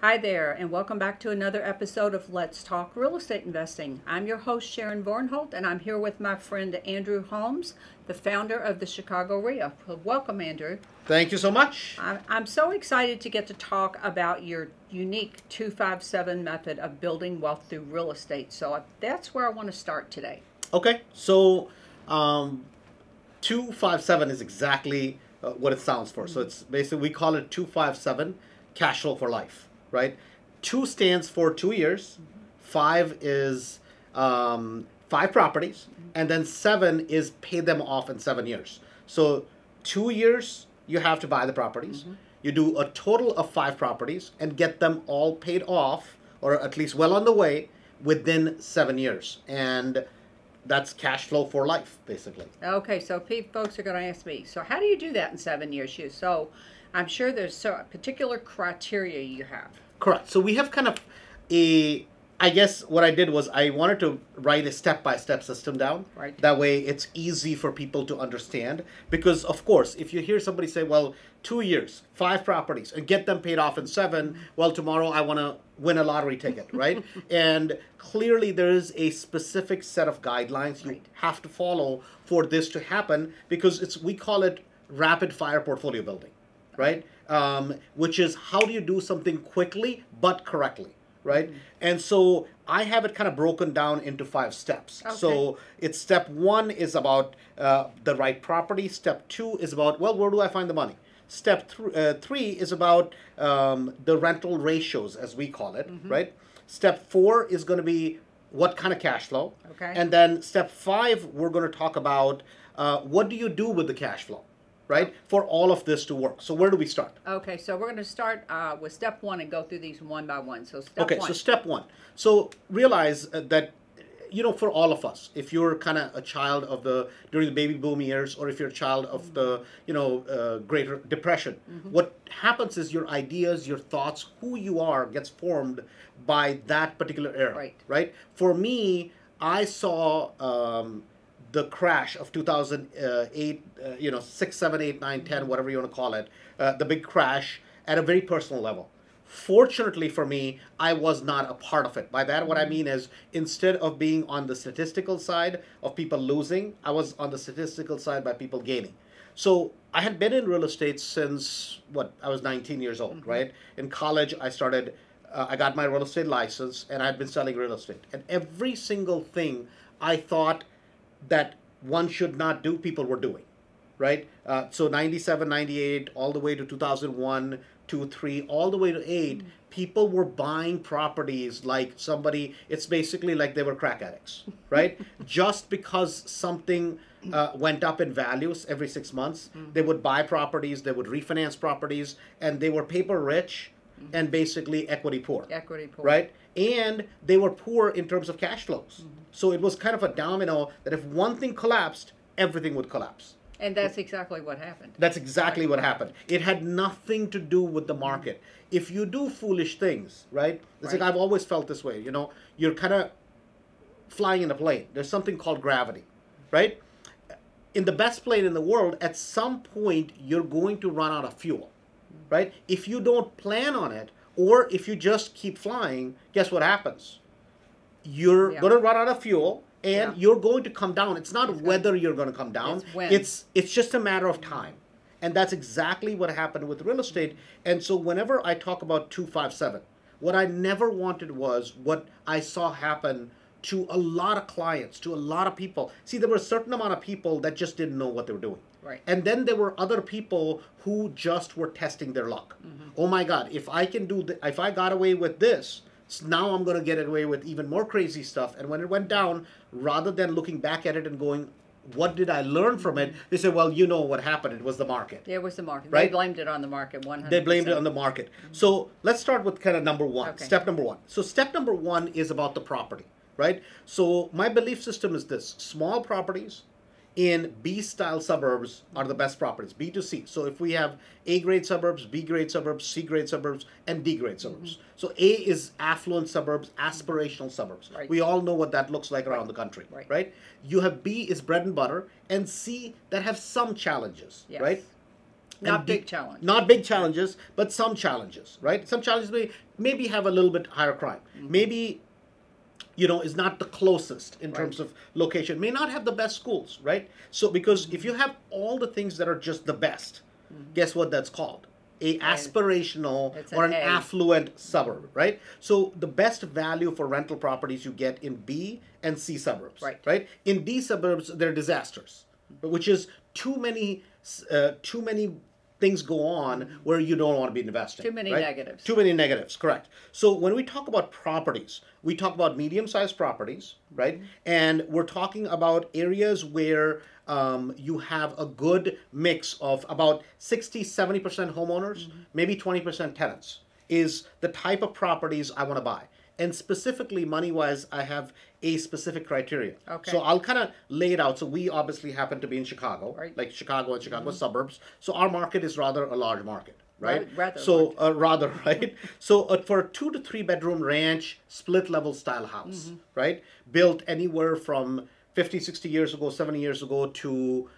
Hi there, and welcome back to another episode of Let's Talk Real Estate Investing. I'm your host, Sharon Vornholt, and I'm here with my friend Andrew Holmes, the founder of the Chicago REIA. Welcome, Andrew. Thank you so much. I'm so excited to get to talk about your unique 2-5-7 method of building wealth through real estate. So that's where I want to start today. Okay, so 2-5-7 is exactly what it sounds for. So it's basically, we call it 2-5-7 cash flow for life, right? 2 stands for 2 years, 5 is 5 properties, and then 7 is pay them off in 7 years. So 2 years you have to buy the properties, you do a total of 5 properties and get them all paid off, or at least well on the way, within 7 years. And that's cash flow for life, basically. Okay, so folks are going to ask me, so how do you do that in 7 years? So I'm sure there's a particular criteria you have. Correct. So we have kind of a, I guess what I did was I wanted to write a step-by-step system down. Right. That way it's easy for people to understand. Because, of course, if you hear somebody say, well, 2 years, 5 properties, and get them paid off in 7, well, tomorrow I want to win a lottery ticket, right? And clearly there is a specific set of guidelines you have to follow for this to happen, because it's, we call it rapid fire portfolio building, right? Which is, how do you do something quickly but correctly, right? And so I have it kind of broken down into 5 steps. Okay. So it's step 1 is about the right property. Step 2 is about, well, where do I find the money? Step 3 is about the rental ratios, as we call it, right? Step 4 is going to be what kind of cash flow. Okay. And then step 5, we're going to talk about what do you do with the cash flow, right? For all of this to work. So where do we start? Okay, so we're going to start with step 1 and go through these one by one. So step 1. Okay, so step 1. So realize that, you know, for all of us, if you're kind of a child of the, during the baby boom years, or if you're a child of the, you know, Great Depression, what happens is your ideas, your thoughts, who you are gets formed by that particular era, right? For me, I saw the crash of 2008, you know, 6, 7, 8, 9, 10, whatever you want to call it, the big crash at a very personal level. Fortunately for me, I was not a part of it. By that, what I mean is, instead of being on the statistical side of people losing, I was on the statistical side by people gaining. So I had been in real estate since, what, I was 19 years old, right? In college, I started, I got my real estate license, and I'd been selling real estate. And every single thing I thought that one should not do, people were doing, right? So 97, 98, all the way to 2001, 2, 3, all the way to 8, people were buying properties like somebody, it's basically like they were crack addicts, right? Just because something went up in values every 6 months, they would buy properties, they would refinance properties, and they were paper rich and basically equity poor. Equity poor. Right? And they were poor in terms of cash flows. So it was kind of a domino that if one thing collapsed, everything would collapse. And that's exactly what happened. That's exactly what happened. It had nothing to do with the market. If you do foolish things, right? It's like, I've always felt this way, you know, you're kind of flying in a plane. There's something called gravity, right? In the best plane in the world, at some point, you're going to run out of fuel, right? If you don't plan on it, or if you just keep flying, guess what happens? You're going to run out of fuel, and you're going to come down. It's not whether you're going to come down. It's just a matter of time. And that's exactly what happened with real estate. And so whenever I talk about 2-5-7, what I never wanted was what I saw happen to a lot of clients, to a lot of people. See, there were a certain amount of people that just didn't know what they were doing. Right. And then there were other people who just were testing their luck. Oh my God, if I can do, if I got away with this, so now I'm going to get away with even more crazy stuff. And when it went down, rather than looking back at it and going, what did I learn from it? They said, well, you know what happened. It was the market. It was the market. Right? They blamed it on the market 100%. They blamed it on the market. So let's start with kind of number 1, step number 1. So step number 1 is about the property, right? So my belief system is this: small properties in B-style suburbs are the best properties, B to C. So if we have A-grade suburbs, B-grade suburbs, C-grade suburbs, and D-grade suburbs. So A is affluent suburbs, aspirational suburbs. We all know what that looks like around the country, right? You have B is bread and butter, and C that have some challenges, right? Not big challenges. Not big challenges, but some challenges, right? Some challenges may maybe have a little bit higher crime. Mm-hmm. Maybe, you know, is not the closest in terms of location. May not have the best schools, right? So because if you have all the things that are just the best, guess what that's called? A aspirational or an affluent suburb, right? So the best value for rental properties you get in B and C suburbs, right? In D suburbs, they're disasters, which is too many things go on where you don't want to be investing. Too many negatives. Too many negatives, correct. So when we talk about properties, we talk about medium-sized properties, right? And we're talking about areas where you have a good mix of about 60–70% homeowners, maybe 20% tenants, is the type of properties I want to buy. And specifically, money-wise, I have a specific criteria. Okay. So I'll kind of lay it out. So we obviously happen to be in Chicago, like Chicago and Chicago suburbs. So our market is rather a large market, right? So for a 2- to 3-bedroom ranch, split-level style house, right? Built anywhere from 50, 60 years ago, 70 years ago to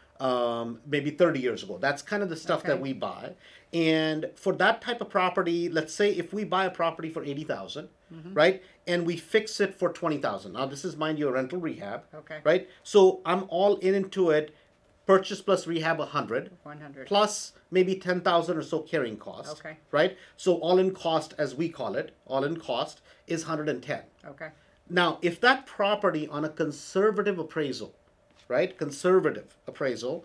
maybe 30 years ago. That's kind of the stuff that we buy. And for that type of property, let's say if we buy a property for $80,000, right, and we fix it for $20,000. Now, this is, mind you, a rental rehab, right? So I'm all into it, purchase plus rehab $100, plus maybe $10,000 or so carrying cost, right? So all-in cost, as we call it, all-in cost is $110. Now, if that property on a conservative appraisal, right, conservative appraisal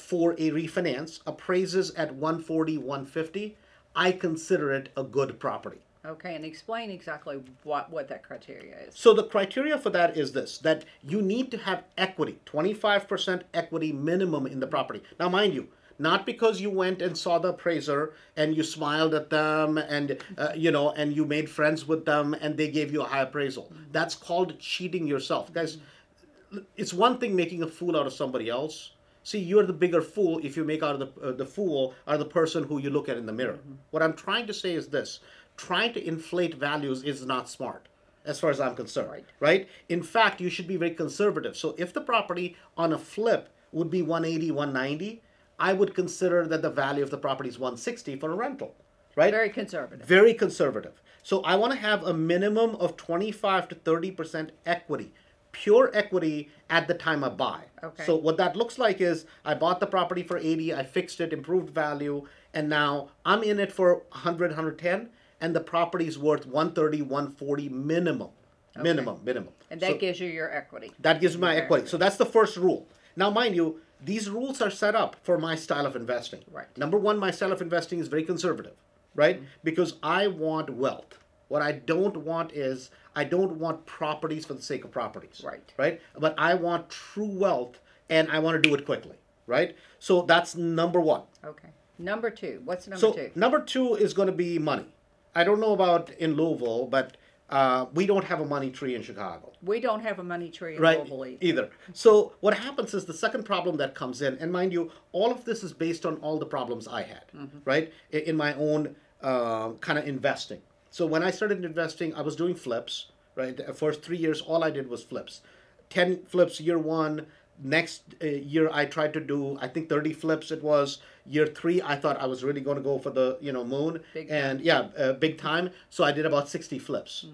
for a refinance appraises at 140, 150, I consider it a good property. Okay, and explain exactly what that criteria is. So the criteria for that is this, that you need to have equity, 25% equity minimum in the property. Now, mind you, not because you went and saw the appraiser and you smiled at them and, you know, and you made friends with them and they gave you a high appraisal. That's called cheating yourself. Guys, it's one thing making a fool out of somebody else. See, you're the bigger fool if you make out of the fool or the person who you look at in the mirror. What I'm trying to say is this. Trying to inflate values is not smart as far as I'm concerned, right? In fact, you should be very conservative. So if the property on a flip would be 180, 190, I would consider that the value of the property is 160 for a rental, right? Very conservative. Very conservative. So I want to have a minimum of 25 to 30% equity, pure equity at the time I buy. So what that looks like is I bought the property for 80, I fixed it, improved value, and now I'm in it for 100, 110, and the property is worth 130, 140 minimum, minimum. And that gives you your equity. That gives me my equity. So that's the first rule. Now, mind you, these rules are set up for my style of investing. Number one, my style of investing is very conservative, right? Because I want wealth. What I don't want is, I don't want properties for the sake of properties, right? But I want true wealth, and I want to do it quickly, right? So that's number one. Okay. Number two. What's number two? So number two is going to be money. I don't know about in Louisville, but we don't have a money tree in Chicago. We don't have a money tree in Louisville either. So what happens is the second problem that comes in, and mind you, all of this is based on all the problems I had, right, in my own kind of investing. So when I started investing, I was doing flips, right? The first 3 years, all I did was flips. 10 flips year one. Next year, I tried to do, I think, 30 flips it was. Year three, I thought I was really going to go for the, you know, moon. Big time. So I did about 60 flips.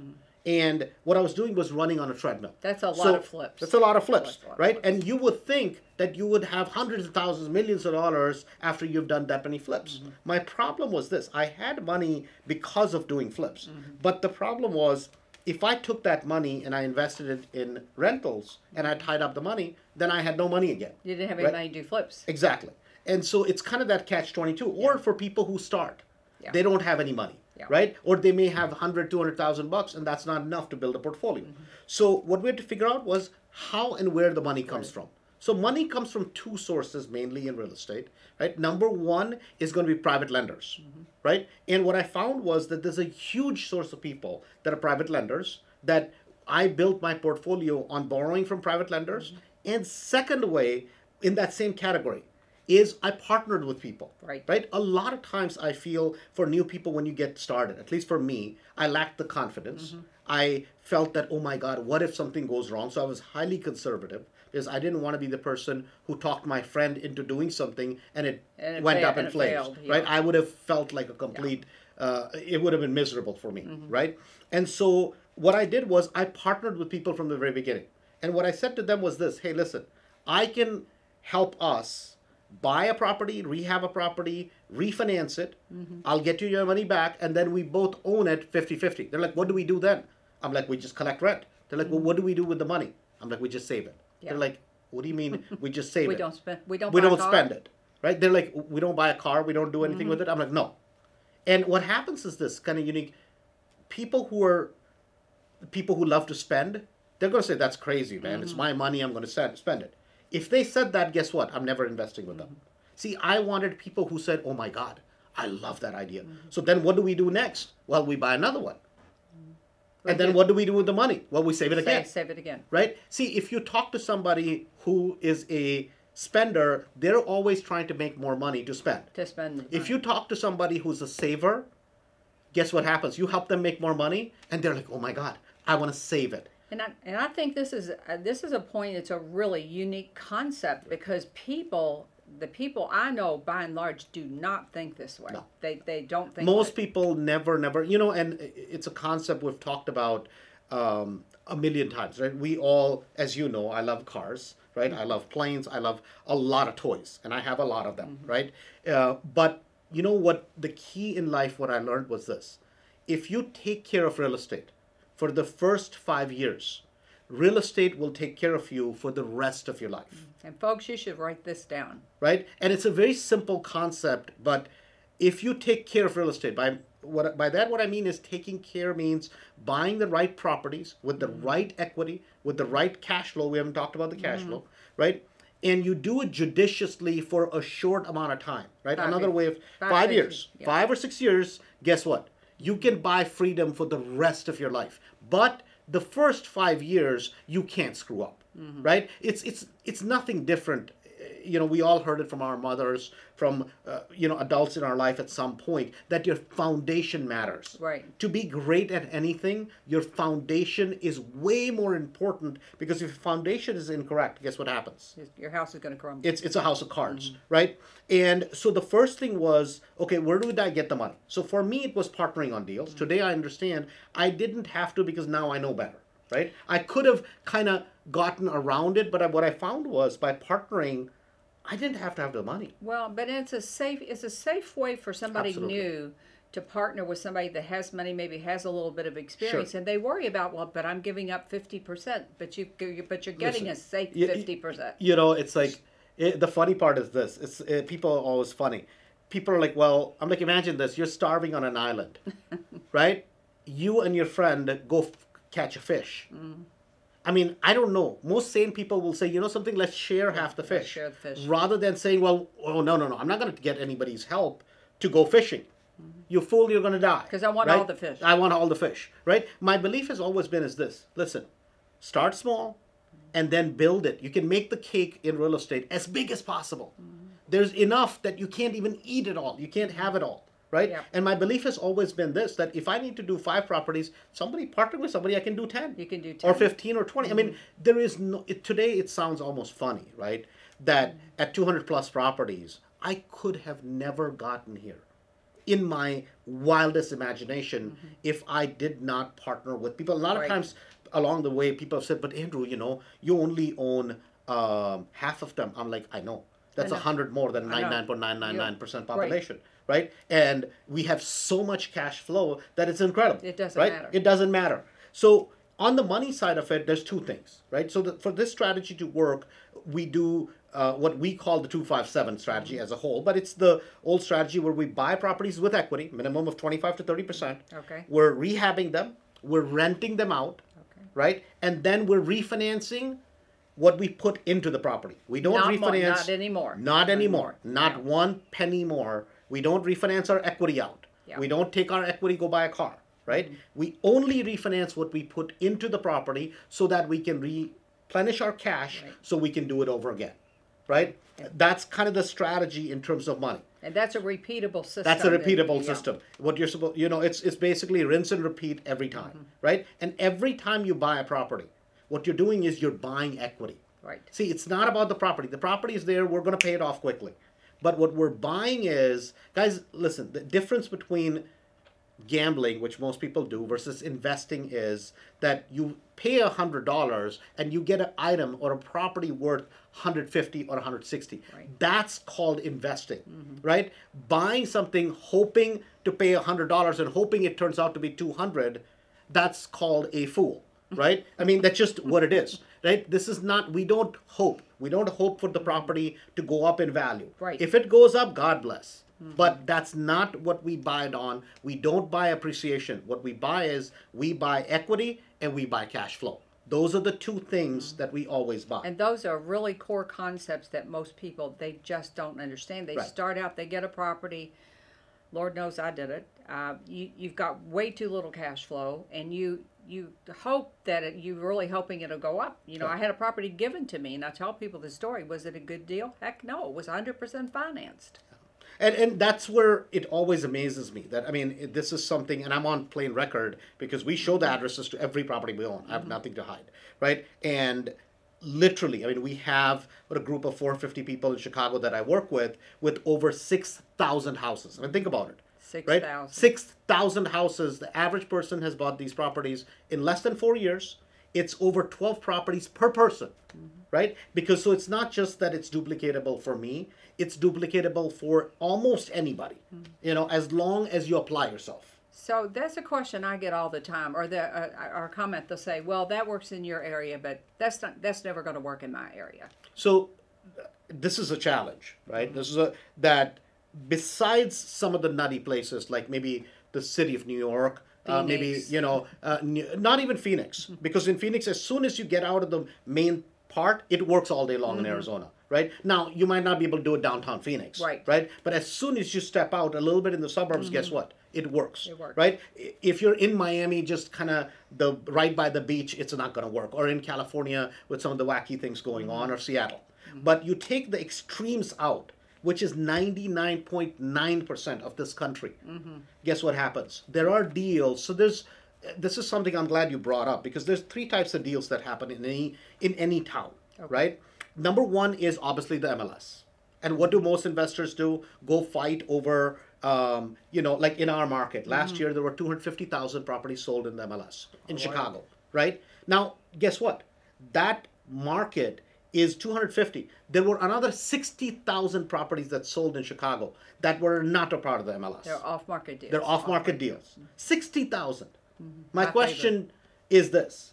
And what I was doing was running on a treadmill. That's a lot of flips. That's a lot of flips, right? And you would think that you would have hundreds of thousands, millions of dollars after you've done that many flips. My problem was this. I had money because of doing flips. But the problem was, if I took that money and I invested it in rentals and I tied up the money, then I had no money again. You didn't have any money to do flips. Exactly. And so it's kind of that catch-22. Or for people who start, they don't have any money, right? Or they may have 100, 200,000 bucks, and that's not enough to build a portfolio. So what we had to figure out was how and where the money comes from. So money comes from two sources, mainly in real estate, right? Number one is going to be private lenders, right? And what I found was that there's a huge source of people that are private lenders, that I built my portfolio on borrowing from private lenders. And second way, in that same category, is I partnered with people, right? A lot of times I feel for new people when you get started, at least for me, I lacked the confidence. I felt that, oh my God, what if something goes wrong? So I was highly conservative. is I didn't want to be the person who talked my friend into doing something and it went up in flames, yeah. Right? I would have felt like a complete, yeah. It would have been miserable for me, mm-hmm. right? And so what I did was I partnered with people from the very beginning. And what I said to them was this, hey, listen, I can help us buy a property, rehab a property, refinance it. Mm-hmm. I'll get you your money back. And then we both own it 50-50. They're like, what do we do then? I'm like, we just collect rent. They're like, well, what do we do with the money? I'm like, we just save it. Yeah. They're like, what do you mean we just save it? We don't spend it, right? They're like, we don't buy a car. We don't do anything mm-hmm. with it. I'm like, no. And what happens is this kind of unique, people who love to spend, they're going to say, that's crazy, man. Mm-hmm. It's my money. I'm going to spend it. If they said that, guess what? I'm never investing with mm-hmm. them. See, I wanted people who said, oh my God, I love that idea. Mm-hmm. So then what do we do next? Well, we buy another one. Mm-hmm. And then what do we do with the money? Well, we save it again. Right? See, if you talk to somebody who is a spender, they're always trying to make more money to spend. If you talk to somebody who's a saver, guess what happens? You help them make more money and they're like, oh my God, I want to save it. And I think this is a point. It's a really unique concept because the people I know by and large do not think this way. No. They don't think. Most people never, you know. And it's a concept we've talked about a million times, right? We all, as you know, I love cars, right? Mm-hmm. I love planes. I love a lot of toys, and I have a lot of them, mm-hmm. right? But you know what? The key in life, what I learned was this: if you take care of real estate for the first 5 years, real estate will take care of you for the rest of your life. And folks, you should write this down. Right? And it's a very simple concept, but if you take care of real estate, what I mean is taking care means buying the right properties with the mm-hmm. right equity, with the right cash flow. We haven't talked about the cash mm-hmm. flow, right? And you do it judiciously for a short amount of time, right? Five or six years, guess what? You can buy freedom for the rest of your life. But the first 5 years, you can't screw up, mm-hmm. right? It's nothing different. You know, we all heard it from our mothers, from, you know, adults in our life at some point, that your foundation matters. Right. To be great at anything, your foundation is way more important, because if your foundation is incorrect, guess what happens? Your house is going to crumble. It's a house of cards, mm-hmm. right? And so the first thing was, okay, where do I get the money? So for me, it was partnering on deals. Mm-hmm. Today, I understand I didn't have to, because now I know better, right? I could have kind of gotten around it, but what I found was by partnering, I didn't have to have the money. Well, but it's a safe way for somebody Absolutely. New to partner with somebody that has money, maybe has a little bit of experience, sure. and they worry about, well, but I'm giving up 50%, but you're getting Listen, a safe 50%. You know, it's like the funny part is this. It's people are always funny. People are like, well, I'm like, imagine this. You're starving on an island, right? You and your friend go catch a fish. Mm-hmm. I mean, I don't know. Most sane people will say, you know something, let's share half the fish. Share the fish. Rather than saying, well, oh, no, I'm not going to get anybody's help to go fishing. Mm-hmm. You fool, you're going to die. Because I want all the fish. I want all the fish, right? My belief has always been is this. Listen, start small and then build it. You can make the cake in real estate as big as possible. Mm-hmm. There's enough that you can't even eat it all. You can't have it all. Right? Yeah. And my belief has always been this, that if I need to do 5 properties, somebody partner with somebody, I can do 10. You can do 10. Or 15 or 20. Mm-hmm. I mean, there is no, today it sounds almost funny, right? That mm-hmm. at 200 plus properties, I could have never gotten here in my wildest imagination mm-hmm. if I did not partner with people. A lot right. of times along the way, people have said, but Andrew, you know, you only own half of them. I'm like, I know. That's 100 more than 99.999% population. Right. Right? And we have so much cash flow that it's incredible. It doesn't matter. It doesn't matter. So on the money side of it, there's 2 things, right? So for this strategy to work, we do what we call the 2-5-7 strategy as a whole, but it's the old strategy where we buy properties with equity, minimum of 25 to 30%. Okay. We're rehabbing them. We're renting them out, okay. right? And then we're refinancing what we put into the property. We don't refinance. Not anymore. Not anymore. Not one penny more. We don't refinance our equity out. Yeah. We don't take our equity, go buy a car, right? Mm-hmm. We only refinance what we put into the property so that we can replenish our cash right. so we can do it over again, right? Yeah. That's kind of the strategy in terms of money. And that's a repeatable system. That's a repeatable system. What you're supposed, you know, it's basically rinse and repeat every time, mm-hmm. right? And every time you buy a property, what you're doing is you're buying equity. Right. See, it's not about the property. The property is there. We're going to pay it off quickly. But what we're buying is, guys, listen, the difference between gambling, which most people do, versus investing is that you pay $100 and you get an item or a property worth $150 or $160. Right. That's called investing, right? Buying something, hoping to pay $100 and hoping it turns out to be $200, that's called a fool, right? I mean, that's just what it is, right? This is not, we don't hope. We don't hope for the property to go up in value. Right. If it goes up, God bless. But that's not what we buy it on. We don't buy appreciation. What we buy is we buy equity and we buy cash flow. Those are the two things that we always buy. And those are really core concepts that most people, they just don't understand. They start out, they get a property. Lord knows I did it. You've got way too little cash flow, and you hope that you're really hoping it'll go up. You know, I had a property given to me, and I tell people the story. Was it a good deal? Heck no. It was 100% financed. And that's where it always amazes me that, I mean, this is something, and I'm on plain record because we show the addresses to every property we own. I have nothing to hide, right? And literally, I mean, we have a group of 450 people in Chicago that I work with over 6,000 houses. I mean, think about it. 6,000. Right? 6,000 houses. The average person has bought these properties in less than 4 years. It's over 12 properties per person, right? Because so it's not just that it's duplicatable for me, it's duplicatable for almost anybody, you know, as long as you apply yourself. So that's a question I get all the time, or the or comment they'll say, well, that works in your area, but that's never going to work in my area. So this is a challenge, right? This is that besides some of the nutty places, like maybe the city of New York, maybe, you know, not even Phoenix, because in Phoenix, as soon as you get out of the main part, it works all day long in Arizona, right? Now, you might not be able to do it downtown Phoenix, right? But as soon as you step out a little bit in the suburbs, guess what? It works, right? If you're in Miami, just kind of right by the beach, it's not going to work. Or in California with some of the wacky things going on, or Seattle. But you take the extremes out, which is 99.9% of this country. Guess what happens? There are deals. So there's, this is something I'm glad you brought up, because there's three types of deals that happen in any town, right? Number one is obviously the MLS. And what do most investors do? Go fight over, you know, like in our market. Last year, there were 250,000 properties sold in the MLS in Chicago, right? Now, guess what? That market is 250. There were another 60,000 properties that sold in Chicago that were not a part of the MLS. They're off-market deals. They're off-market deals. 60,000. My question is this.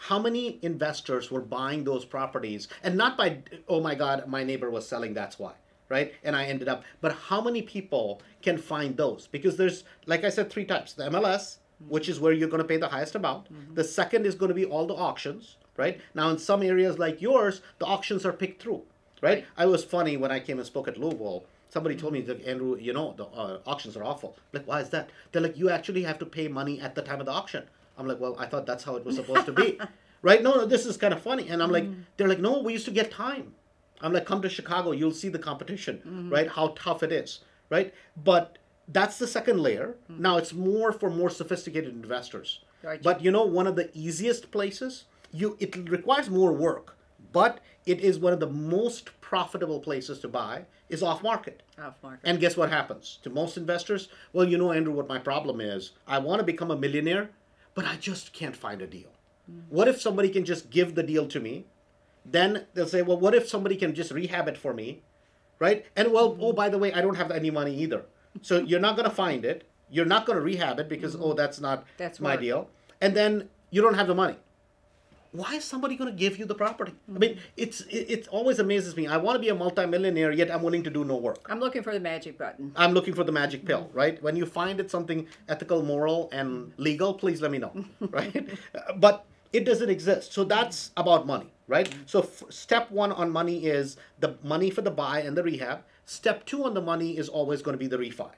How many investors were buying those properties? And not by, oh my God, my neighbor was selling, that's why, right? And I ended up, but how many people can find those? Because there's, like I said, three types. The MLS, which is where you're going to pay the highest amount. The second is going to be all the auctions. Right? Now, in some areas like yours, the auctions are picked through, right? I was funny when I came and spoke at Louisville. Somebody told me, that, Andrew, you know, the auctions are awful. I'm like, why is that? They're like, you actually have to pay money at the time of the auction. I'm like, well, I thought that's how it was supposed to be, right? No, this is kind of funny. And I'm like, they're like, no, we used to get time. I'm like, come to Chicago, you'll see the competition, right? How tough it is, right? But that's the second layer. Now, it's more for more sophisticated investors. Gotcha. But you know, one of the easiest places, it requires more work, but it is one of the most profitable places to buy is off-market. Off-market. And guess what happens to most investors? Well, you know, Andrew, what my problem is, I want to become a millionaire, but I just can't find a deal. What if somebody can just give the deal to me? Then they'll say, well, what if somebody can just rehab it for me, right? And well, oh, by the way, I don't have any money either. So you're not going to find it. You're not going to rehab it because, oh, that's not my deal. And then you don't have the money. Why is somebody going to give you the property? I mean, it always amazes me. I want to be a multimillionaire, yet I'm willing to do no work. I'm looking for the magic button. I'm looking for the magic pill, right? When you find it something ethical, moral, and legal, please let me know, right? But it doesn't exist. So that's about money, right? So step one on money is the money for the buy and the rehab. Step two on the money is always going to be the refi,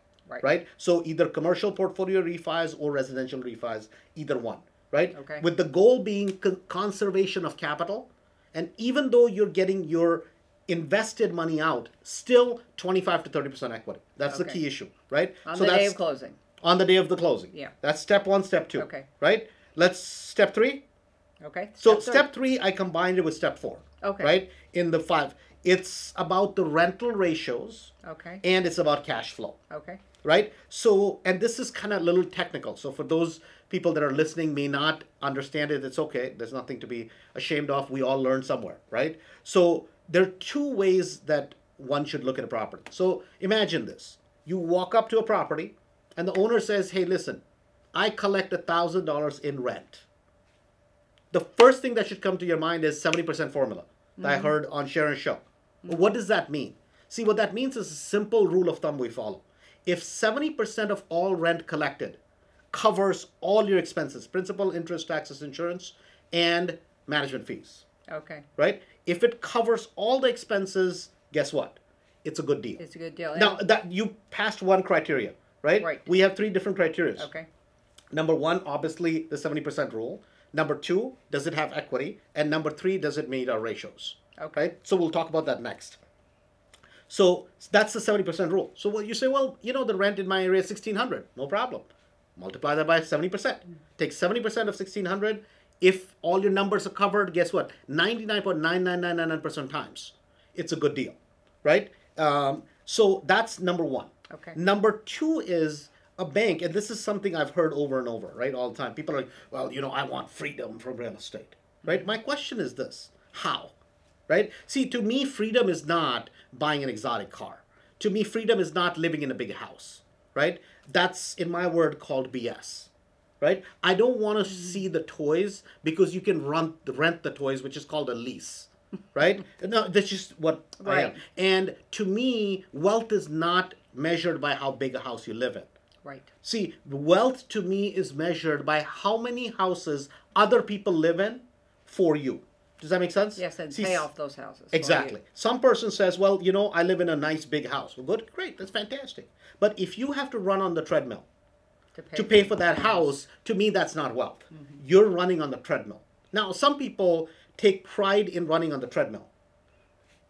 right? So either commercial portfolio refis or residential refis, either one. Right? Okay. With the goal being conservation of capital. And even though you're getting your invested money out, still 25 to 30% equity. That's the key issue, right? On the day of closing. On the day of the closing. Yeah. That's step one, step two. Okay. Right? Step three, Okay. So step three, I combined it with step four. Okay. Right? In the five. It's about the rental ratios. Okay. And it's about cash flow. Okay. Right? So, and this is kind of a little technical. So for those people that are listening may not understand it, it's okay. There's nothing to be ashamed of. We all learn somewhere, right? So there are two ways that one should look at a property. So imagine this. You walk up to a property and the owner says, hey, listen, I collect $1,000 in rent. The first thing that should come to your mind is 70% formula that I heard on Sharon's show. Mm-hmm. What does that mean? See, what that means is a simple rule of thumb we follow. If 70% of all rent collected covers all your expenses, principal, interest, taxes, insurance, and management fees. Okay. Right? If it covers all the expenses, guess what? It's a good deal. It's a good deal. Now, that you passed one criteria, right? Right. We have three different criteria. Okay. Number one, obviously, the 70% rule. Number two, does it have equity? And number three, does it meet our ratios? Okay. Right? So we'll talk about that next. So that's the 70% rule. So you say, well, you know, the rent in my area is $1,600. No problem. Multiply that by 70%. Take 70% of $1,600. If all your numbers are covered, guess what? 99.99999% times. It's a good deal, right? So that's number one. Okay. Number two is a bank, and this is something I've heard over and over, right, all the time. People are like, well, you know, I want freedom from real estate, right? My question is this, how, right? See, to me, freedom is not buying an exotic car. To me, freedom is not living in a big house, right? That's, in my word, called BS, right? I don't want to see the toys because you can rent the toys, which is called a lease. Right? No, that's just what I am. And to me, wealth is not measured by how big a house you live in. Right. See, wealth to me is measured by how many houses other people live in for you. Does that make sense? Yes, and see, pay off those houses. Exactly. Some person says, well, you know, I live in a nice big house. Well, good, great, that's fantastic. But if you have to run on the treadmill to pay for that house, to me, that's not wealth. Mm-hmm. You're running on the treadmill. Now, some people take pride in running on the treadmill.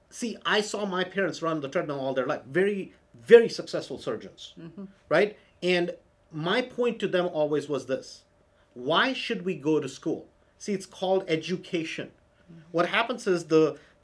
See, I saw my parents run the treadmill all their life. Very, very successful surgeons, right? And my point to them always was this. Why should we go to school? See, it's called education. What happens is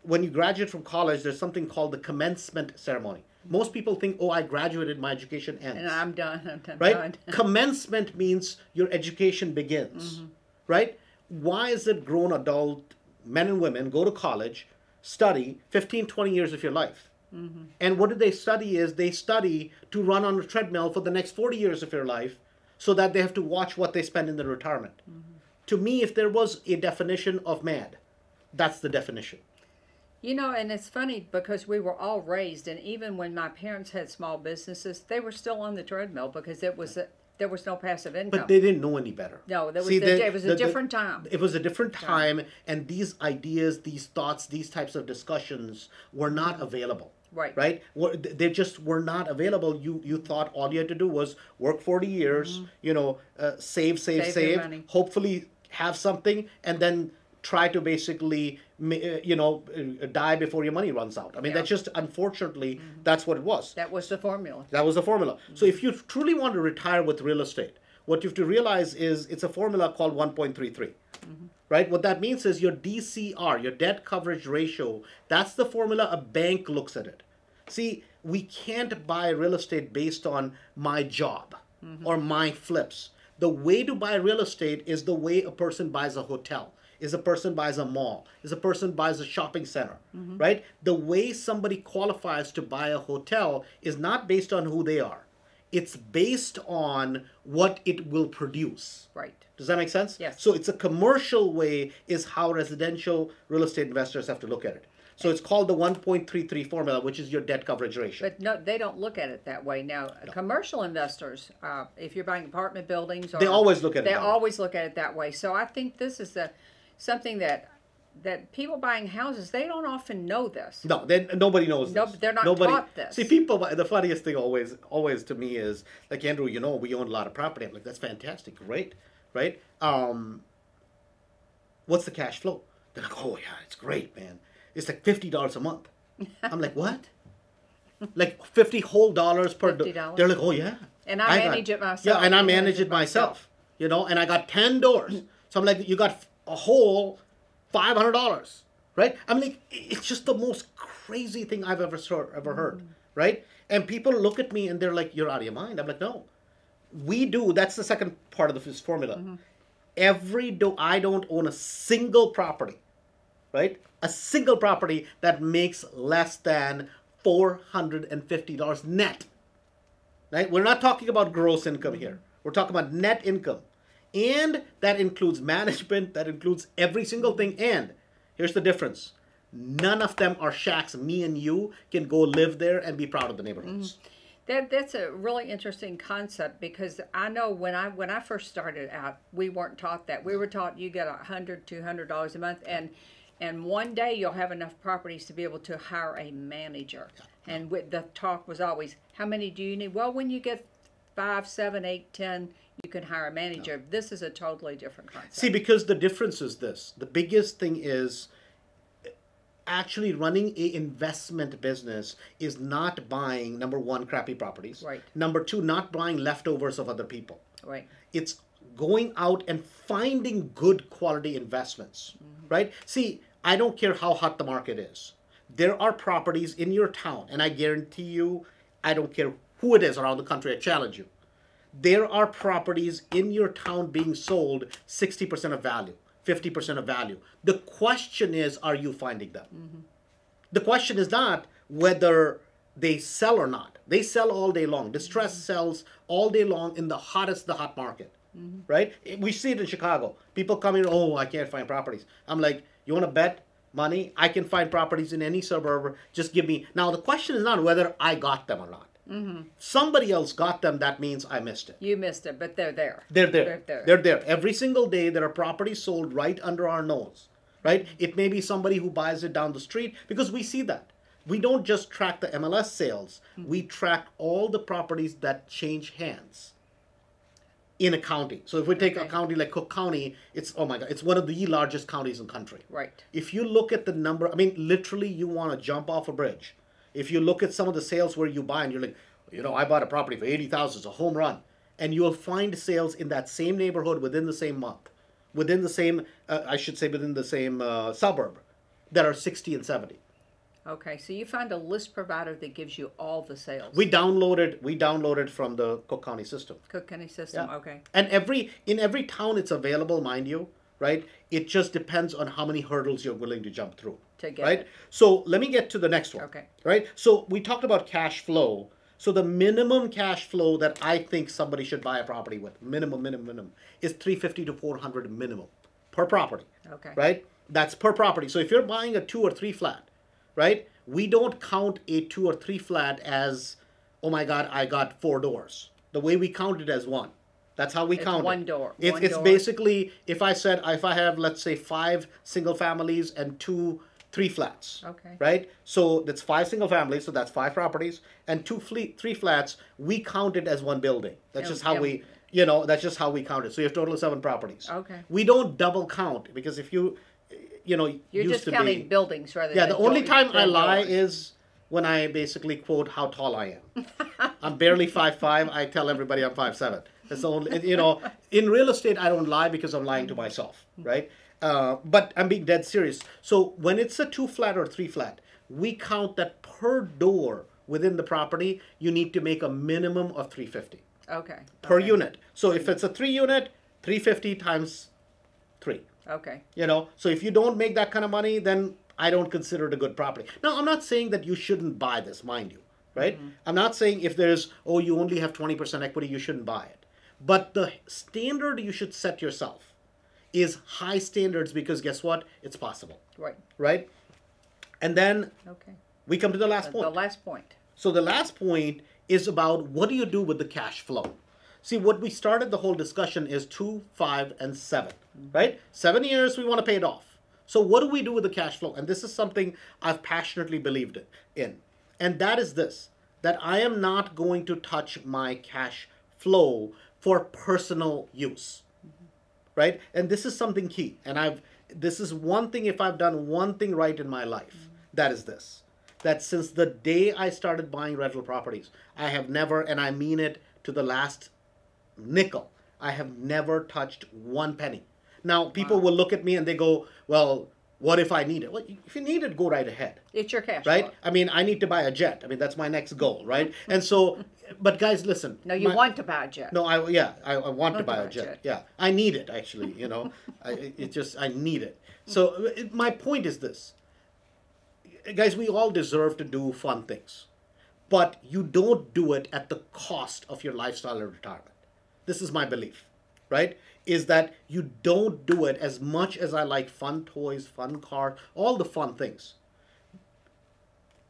when you graduate from college, there's something called the commencement ceremony. Most people think, oh, I graduated, my education ends. And I'm done, right? Commencement means your education begins, right? Why is it grown adult men and women go to college, study 15, 20 years of your life? And what do they study is they study to run on a treadmill for the next 40 years of your life so that they have to watch what they spend in their retirement. To me, if there was a definition of mad, that's the definition. You know, and it's funny because we were all raised, and even when my parents had small businesses, they were still on the treadmill because it was there was no passive income. But they didn't know any better. No, there was it was a different time. It was a different time, and these ideas, these thoughts, these types of discussions were not available. Right. Right? They just were not available. You thought all you had to do was work 40 years, you know, save, hopefully have something, and then try to basically, you know, die before your money runs out. I mean, that's just, unfortunately, that's what it was. That was the formula. That was the formula. So if you truly want to retire with real estate, what you have to realize is it's a formula called 1.33, right? What that means is your DCR, your debt coverage ratio, that's the formula a bank looks at it. See, we can't buy real estate based on my job or my flips. The way to buy real estate is the way a person buys a hotel, is a person buys a mall, is a person buys a shopping center, right? The way somebody qualifies to buy a hotel is not based on who they are. It's based on what it will produce. Right. Does that make sense? Yes. So it's a commercial way is how residential real estate investors have to look at it. So it's called the 1.33 formula, which is your debt coverage ratio. But no, they don't look at it that way. Now, commercial investors, if you're buying apartment buildings, or, they always look at it that way. They always look at it that way. So I think this is the... something that people buying houses, they don't often know this. No, nobody knows this. They're not taught this. See, people, the funniest thing always to me is, like, Andrew, you know, we own a lot of property. I'm like, that's fantastic, great, right? What's the cash flow? They're like, oh, yeah, it's great, man. It's like $50 a month. I'm like, what? Like $50 per dollar. They're like, oh, yeah. And I manage it myself. Yeah, and I manage it myself, you know, and I got 10 doors. So I'm like, you got a whole $500, right? I mean, like, it's just the most crazy thing I've ever heard, right? And people look at me and they're like, you're out of your mind. I'm like, no, we do. That's the second part of this formula. Mm-hmm. I don't own a single property, right? A single property that makes less than $450 net, right? We're not talking about gross income here. We're talking about net income. And that includes management. That includes every single thing. And here's the difference. None of them are shacks. Me and you can go live there and be proud of the neighborhoods. Mm-hmm. That's a really interesting concept, because I know when I first started out, we weren't taught that. We were taught you get $100, $200 a month, and one day you'll have enough properties to be able to hire a manager. And with the talk was always, how many do you need? Well, when you get 5, 7, 8, 10, you can hire a manager. No. This is a totally different concept. See, because the difference is this. The biggest thing is actually running an investment business is not buying, number one, crappy properties. Right. Number two, not buying leftovers of other people. Right. It's going out and finding good quality investments. Mm-hmm. Right. See, I don't care how hot the market is. There are properties in your town, and I guarantee you, I don't care who it is around the country, I challenge you. There are properties in your town being sold 60% of value, 50% of value. The question is, are you finding them? Mm-hmm. The question is not whether they sell or not. They sell all day long. Distress mm-hmm. sells all day long in the hot market, mm-hmm. right? We see it in Chicago. People come in, oh, I can't find properties. I'm like, you want to bet money? I can find properties in any suburb. Just give me. Now, the question is not whether I got them or not. Mm-hmm. Somebody else got them. That means I missed it. You missed it, but they're there. They're there. They're there. Every single day, there are properties sold right under our nose, right? It may be somebody who buys it down the street, because we see that. We don't just track the MLS sales. Mm-hmm. We track all the properties that change hands in a county. So if we take a county like Cook County, it's, oh my God, it's one of the largest counties in the country. Right. If you look at the number, I mean, literally, you want to jump off a bridge. If you look at some of the sales where you buy and you're like, you know, I bought a property for $80,000, it's a home run. And you'll find sales in that same neighborhood within the same month, within the same, within the same suburb that are 60 and 70. Okay, so you find a list provider that gives you all the sales. We downloaded from the Cook County system. Cook County system, yeah. Okay. And in every town it's available, mind you, right? It just depends on how many hurdles you're willing to jump through. Right? It. So let me get to the next one. Okay. Right? So we talked about cash flow. So the minimum cash flow that I think somebody should buy a property with, minimum, is $350 to $400 minimum per property. Okay. Right? That's per property. So if you're buying a 2 or 3 flat, right? We don't count a 2 or 3 flat as, oh my God, I got 4 doors. The way we count it as one. That's how we count it. One door. It's basically, if I have, let's say, 5 single families and 2, 3 flats, okay, right? So that's 5 single families, so that's 5 properties, and 2, 3 flats, we count it as one building. That's just how we, you know, that's just how we count it. So you have a total of 7 properties. Okay. We don't double count, because if you, you know, you're used just to counting buildings rather than. Yeah, the only time I lie is when I basically quote how tall I am. I'm barely 5'5". I tell everybody I'm 5'7". That's the only, you know, in real estate, I don't lie because I'm lying to myself, right? But I'm being dead serious. So when it's a 2 flat or 3 flat, we count that per door within the property, you need to make a minimum of $350. Okay. Per unit. So if it's a 3 unit, $350 times 3. Okay. You know, so if you don't make that kind of money, then I don't consider it a good property. Now, I'm not saying that you shouldn't buy this, mind you, right? Mm-hmm. I'm not saying if there's, oh, you only have 20% equity, you shouldn't buy it. But the standard you should set yourself is high standards, because guess what? It's possible. Right. Right? And then we come to the last point. The last point. So the last point is about what do you do with the cash flow? See, what we started the whole discussion is 2, 5, and 7, mm-hmm. right? 7 years, we want to pay it off. So what do we do with the cash flow? And this is something I've passionately believed in. And that is this, that I am not going to touch my cash flow for personal use. Right? And this is something key. And this is one thing, if I've done one thing right in my life, that is this. That since the day I started buying rental properties, I have never, and I mean it to the last nickel, I have never touched one penny. Now, people will look at me and they go, well, what if I need it? Well, if you need it, go right ahead. It's your cash flow. Right? I mean, I need to buy a jet. I mean, that's my next goal, right? And so, but guys, listen. No, you want to buy a jet. No, I want to buy a jet. Yeah, I need it, actually, you know. I need it. So my point is this. Guys, we all deserve to do fun things. But you don't do it at the cost of your lifestyle or retirement. This is my belief, right? Is that you don't do it. As much as I like fun toys, fun cars, all the fun things.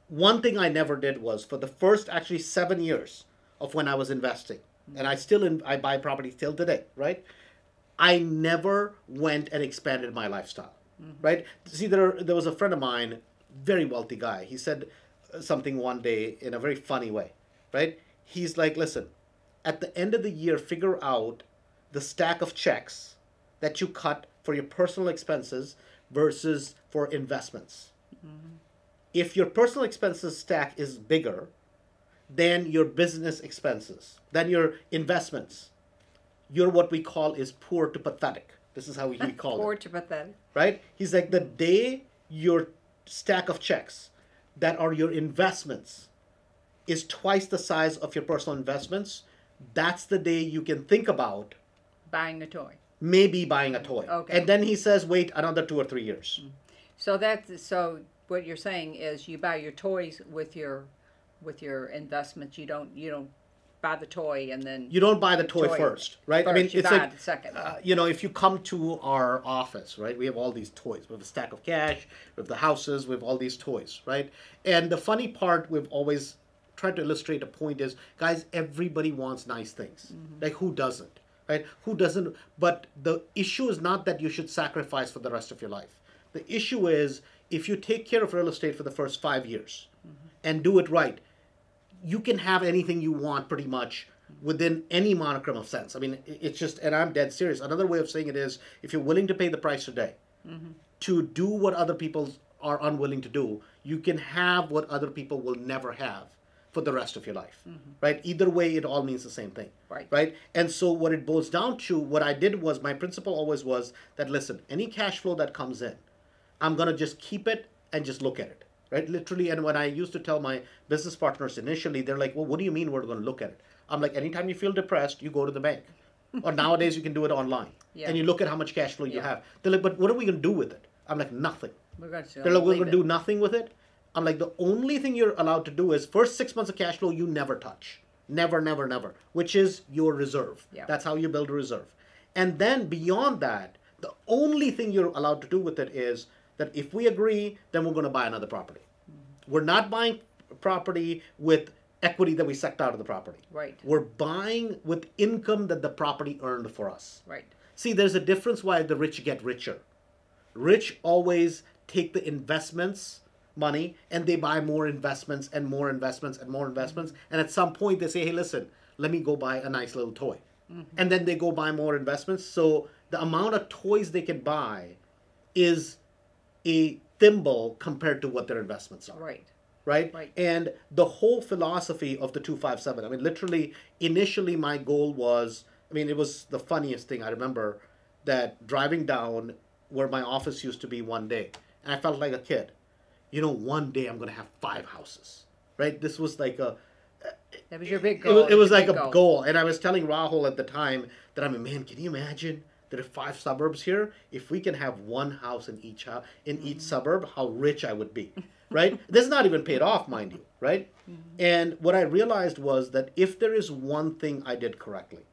One thing I never did was, for the first actually 7 years of when I was investing, and I buy property till today, right? I never went and expanded my lifestyle, right? See, there was a friend of mine, very wealthy guy. He said something one day in a very funny way, right? He's like, listen, at the end of the year, figure out the stack of checks that you cut for your personal expenses versus for investments. If your personal expenses stack is bigger than your business expenses, than your investments, you're what we call is poor to pathetic. This is how we call it. Poor to pathetic. Right? He's like, the day your stack of checks that are your investments is twice the size of your personal investments, that's the day you can think about buying a toy. Maybe buying a toy. Okay. And then he says, wait another 2 or 3 years. So that's, so what you're saying is you buy your toys with your investments. You don't buy the toy and then you don't buy the toy first, right? First, I mean, it's like, second. You know, if you come to our office, right, we have all these toys. We have a stack of cash, we have the houses, we have all these toys, right? And the funny part we've always tried to illustrate a point is, guys, everybody wants nice things. Like, who doesn't, right? Who doesn't? But the issue is not that you should sacrifice for the rest of your life. The issue is, if you take care of real estate for the first 5 years and do it right, you can have anything you want pretty much within any monochrome of sense. I mean, it's just, and I'm dead serious. Another way of saying it is, if you're willing to pay the price today to do what other people are unwilling to do, you can have what other people will never have for the rest of your life, right? Either way, it all means the same thing, right? And so what it boils down to, what I did was, my principle always was that, listen, any cash flow that comes in, I'm going to just keep it and just look at it. Right? Literally. And when I used to tell my business partners initially, they're like, well, what do you mean we're going to look at it? I'm like, anytime you feel depressed, you go to the bank. Or nowadays you can do it online. And you look at how much cash flow you have. They're like, but what are we going to do with it? I'm like, nothing. They're like, we're going to do nothing with it. I'm like, the only thing you're allowed to do is first 6 months of cash flow you never touch. Never, never, never. Which is your reserve. That's how you build a reserve. And then beyond that, the only thing you're allowed to do with it is that if we agree, then we're going to buy another property. We're not buying property with equity that we sucked out of the property. Right. We're buying with income that the property earned for us. Right. See, there's a difference why the rich get richer. Rich always take the investments money and they buy more investments and more investments and more investments. And at some point they say, hey, listen, let me go buy a nice little toy. And then they go buy more investments. So the amount of toys they can buy is a thimble compared to what their investments are. Right? And the whole philosophy of the 2-5-7, I mean, literally, initially my goal was, I mean, it was the funniest thing. I remember that driving down where my office used to be one day, and I felt like a kid. You know, one day I'm going to have 5 houses, right? This was like a... That was your big goal. It was like a goal. And I was telling Rahul at the time that, I mean, man, can you imagine... There are 5 suburbs here. If we can have 1 house in each suburb, how rich I would be, right? This is not even paid off, mind you, right? And what I realized was that if there is one thing I did correctly,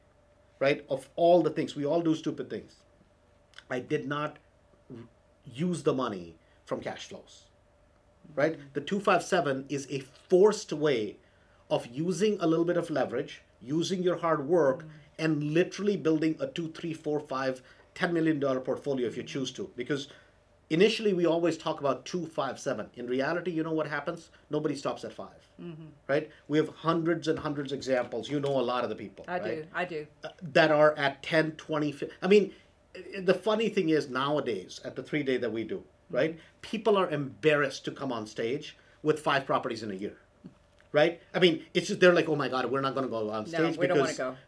right, of all the things, we all do stupid things, I did not use the money from cash flows, right? The 2-5-7 is a forced way of using a little bit of leverage, using your hard work, and literally building a 2, 3, 4, 5, $10 million portfolio if you choose to. Because initially we always talk about 2, 5, 7. In reality, you know what happens? Nobody stops at 5, right? We have hundreds and hundreds of examples. You know a lot of the people. I do. That are at 10, 20, 50. I mean, the funny thing is nowadays at the 3-day that we do, right? People are embarrassed to come on stage with 5 properties in a year. Right? I mean, it's just, they're like, oh my God, we're not going to go on stage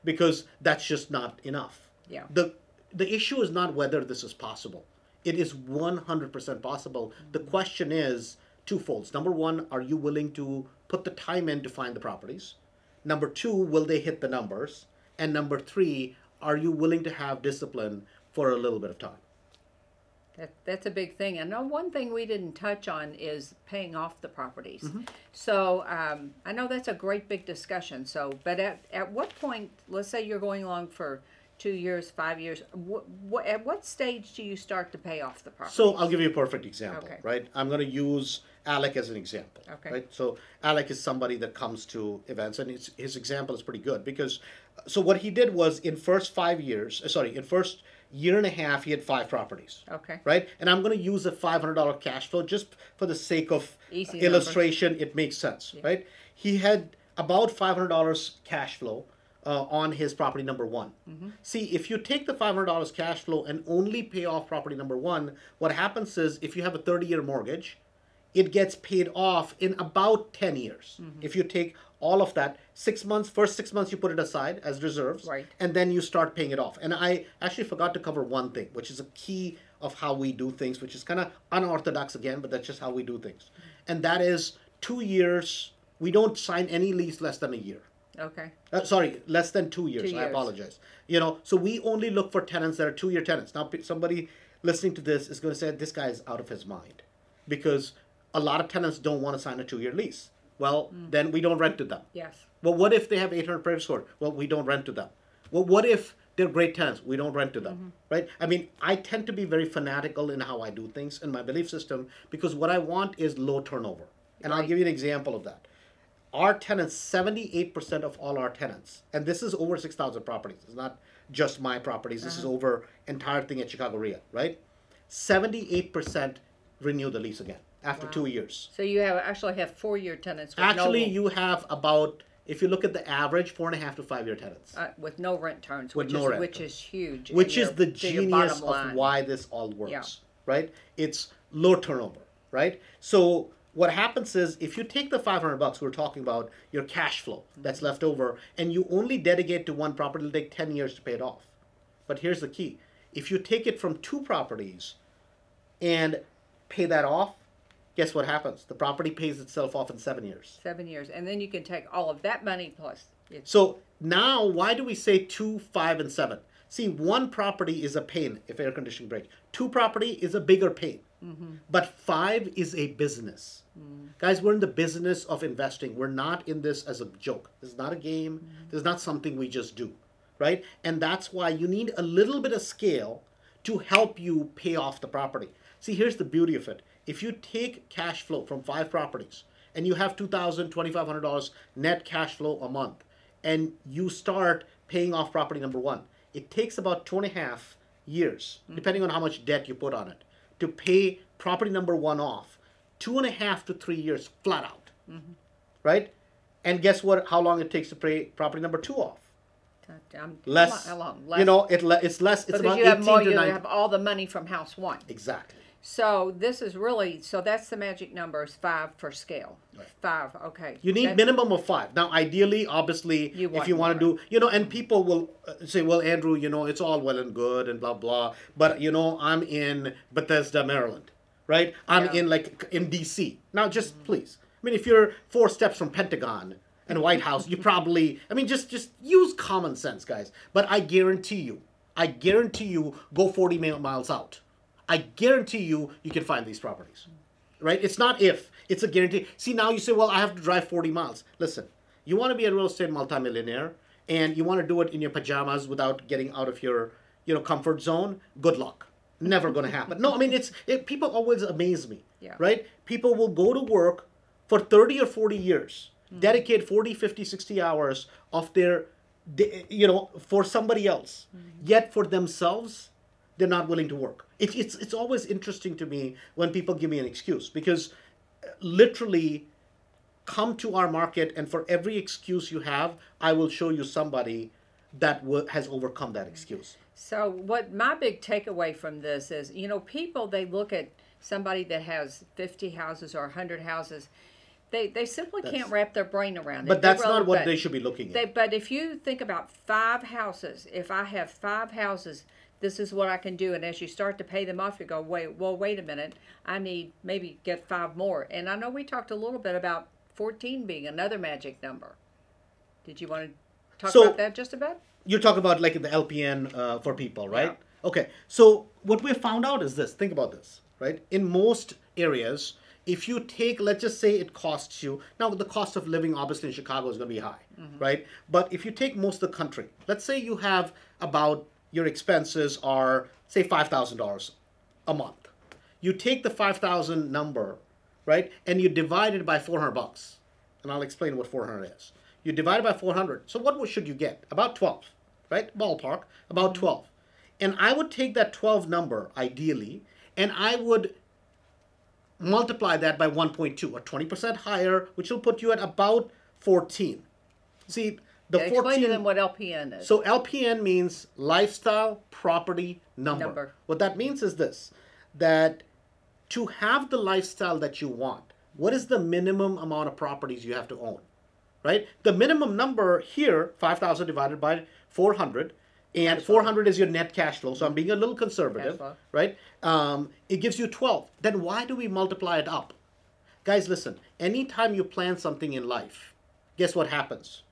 because that's just not enough. Yeah. The the issue is not whether this is possible. It is 100% possible. The question is twofold. Number one, are you willing to put the time in to find the properties? Number two, will they hit the numbers? And number three, are you willing to have discipline for a little bit of time? That's a big thing. And one thing we didn't touch on is paying off the properties. Mm-hmm. So I know that's a great big discussion. So, but at what point, let's say you're going along for 2 years, 5 years, at what stage do you start to pay off the property? So I'll give you a perfect example, okay. Right? I'm going to use Alec as an example, okay. Right? So Alec is somebody that comes to events, and his example is pretty good because, so what he did was in first 5 years, sorry, in first year and a half, he had 5 properties, okay, right? And I'm going to use a $500 cash flow just for the sake of easy illustration, numbers. It makes sense, yeah. Right? He had about $500 cash flow on his property number one. Mm-hmm. See, if you take the $500 cash flow and only pay off property number one, what happens is if you have a 30-year mortgage, it gets paid off in about 10 years. Mm-hmm. If you take all of that, 6 months, first 6 months you put it aside as reserves, right. And then you start paying it off. And I actually forgot to cover one thing, which is a key of how we do things, which is kind of unorthodox again, but that's just how we do things. Mm-hmm. And that is 2 years, we don't sign any lease less than a year. Okay. Sorry, less than 2 years. I apologize. You know, so we only look for tenants that are 2-year tenants. Now, somebody listening to this is going to say, this guy is out of his mind because a lot of tenants don't want to sign a 2-year lease. Well, then we don't rent to them. Yes. Well, what if they have 800 credit score? Well, we don't rent to them. Well, what if they're great tenants? We don't rent to them, mm-hmm. Right? I mean, I tend to be very fanatical in how I do things in my belief system because what I want is low turnover. And right. I'll give you an example of that. Our tenants, 78% of all our tenants, and this is over 6,000 properties. It's not just my properties. This is over entire thing at Chicago REIA, right? 78% renew the lease again after 2 years. So you have actually have 4-year tenants. With actually, you have about, if you look at the average, 4.5- to 5-year tenants. With no rent turns, which is huge. Which is the genius of why this all works, yeah. Right? It's low turnover, right? So what happens is if you take the $500 we're talking about, your cash flow that's left over, and you only dedicate to one property, it'll take 10 years to pay it off. But here's the key. If you take it from 2 properties and pay that off, guess what happens? The property pays itself off in 7 years. 7 years. And then you can take all of that money plus. So now why do we say 2, 5, and 7? See, 1 property is a pain if air conditioning breaks. 2 property is a bigger pain. Mm-hmm. But 5 is a business. Mm-hmm. Guys, we're in the business of investing. We're not in this as a joke. This is not a game. Mm-hmm. This is not something we just do, right? And that's why you need a little bit of scale to help you pay off the property. See, here's the beauty of it. If you take cash flow from 5 properties and you have $2,000, $2,500 net cash flow a month and you start paying off property number one, it takes about 2.5 years, mm-hmm. depending on how much debt you put on it, to pay property number one off, 2.5 to 3 years flat out, mm-hmm. right? And guess what? How long it takes to pay property number two off? Less. How long? Less. You know, it's less. It's because about you have 18 more, to 90. You have all the money from house one. Exactly. So this is really, so that's the magic number is 5 for scale. Right. 5, okay. You need minimum of 5. Now, ideally, obviously, if you want to do, you know, and people will say, well, Andrew, you know, it's all well and good and blah, blah. But, you know, I'm in Bethesda, Maryland, right? I'm in, like, in D.C. Now, just please. I mean, if you're 4 steps from Pentagon and White House, you probably, I mean, just use common sense, guys. But I guarantee you, go 40 miles out. I guarantee you, you can find these properties, right? It's not if, it's a guarantee. See, now you say, well, I have to drive 40 miles. Listen, you want to be a real estate multimillionaire and you want to do it in your pajamas without getting out of your, you know, comfort zone, good luck. Never going to happen. No, I mean, people always amaze me, yeah. Right? People will go to work for 30 or 40 years, dedicate 40, 50, 60 hours of their, you know, for somebody else, yet for themselves, they're not willing to work. It's always interesting to me when people give me an excuse because literally come to our market and for every excuse you have, I will show you somebody that has overcome that excuse. So what my big takeaway from this is, you know, people, they look at somebody that has 50 houses or 100 houses. They simply can't wrap their brain around it. But that's not what they should be looking at. But if you think about 5 houses, if I have 5 houses, this is what I can do. And as you start to pay them off, you go, wait, well, wait a minute. I need maybe get 5 more. And I know we talked a little bit about 14 being another magic number. Did you want to talk about that just a bit? You're talking about like the LPN for people, right? Yeah. Okay. So what we found out is this. Think about this, right? In most areas, if you take, let's just say it costs you, now the cost of living obviously in Chicago is going to be high, right? But if you take most of the country, let's say you have about, your expenses are, say, $5,000 a month. You take the 5,000 number, right? And you divide it by 400 bucks. And I'll explain what 400 is. You divide it by 400. So what should you get? About 12, right? Ballpark, about 12. And I would take that 12 number, ideally, and I would multiply that by 1.2, or 20% higher, which will put you at about 14. See, the 14, explain to them what LPN is. So LPN means lifestyle property number. What that means is this, that to have the lifestyle that you want, what is the minimum amount of properties you have to own, right? The minimum number here, 5,000 divided by 400, and 400 is your net cash flow, so I'm being a little conservative, right? It gives you 12. Then why do we multiply it up? Guys, listen, anytime you plan something in life, guess what happens?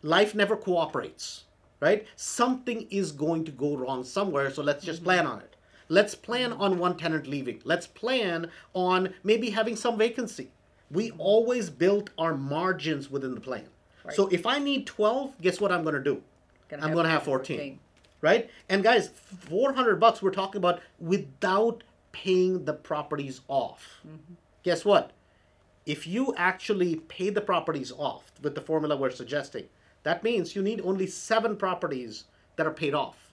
Life never cooperates, right? Something is going to go wrong somewhere, so let's just plan on it. Let's plan on one tenant leaving. Let's plan on maybe having some vacancy. We always build our margins within the plan. Right. So if I need 12, guess what I'm going to do? I'm going to have 14, right? And guys, 400 bucks we're talking about without paying the properties off. Guess what? If you actually pay the properties off with the formula we're suggesting, that means you need only 7 properties that are paid off.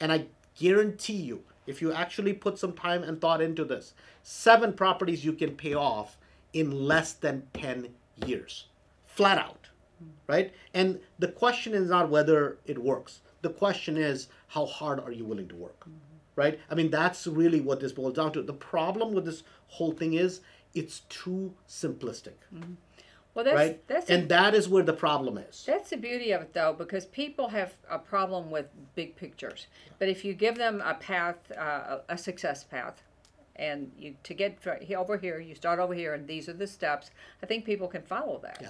And I guarantee you, if you actually put some time and thought into this, 7 properties you can pay off in less than 10 years, flat out, right? And the question is not whether it works. The question is, how hard are you willing to work, right? I mean, that's really what this boils down to. The problem with this whole thing is it's too simplistic. Well, that's, right? That is where the problem is. That's the beauty of it, though, because people have a problem with big pictures. But if you give them a path, a success path, and you to get over here, you start over here, and these are the steps, I think people can follow that. Yeah.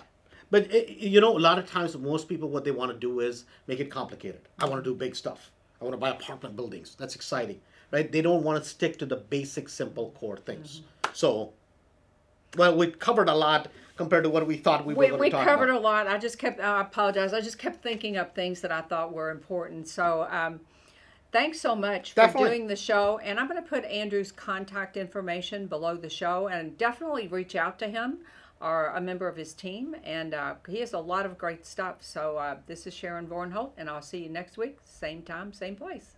But, you know, a lot of times, most people, what they want to do is make it complicated. I want to do big stuff. I want to buy apartment buildings. That's exciting, right? They don't want to stick to the basic, simple, core things. So, well, we covered a lot compared to what we thought we were going to talk about. We covered a lot. I just kept, I apologize, I just kept thinking up things that I thought were important. So thanks so much for doing the show. And I'm going to put Andrew's contact information below the show, and definitely reach out to him or a member of his team. And he has a lot of great stuff. So this is Sharon Vornholt, and I'll see you next week, same time, same place.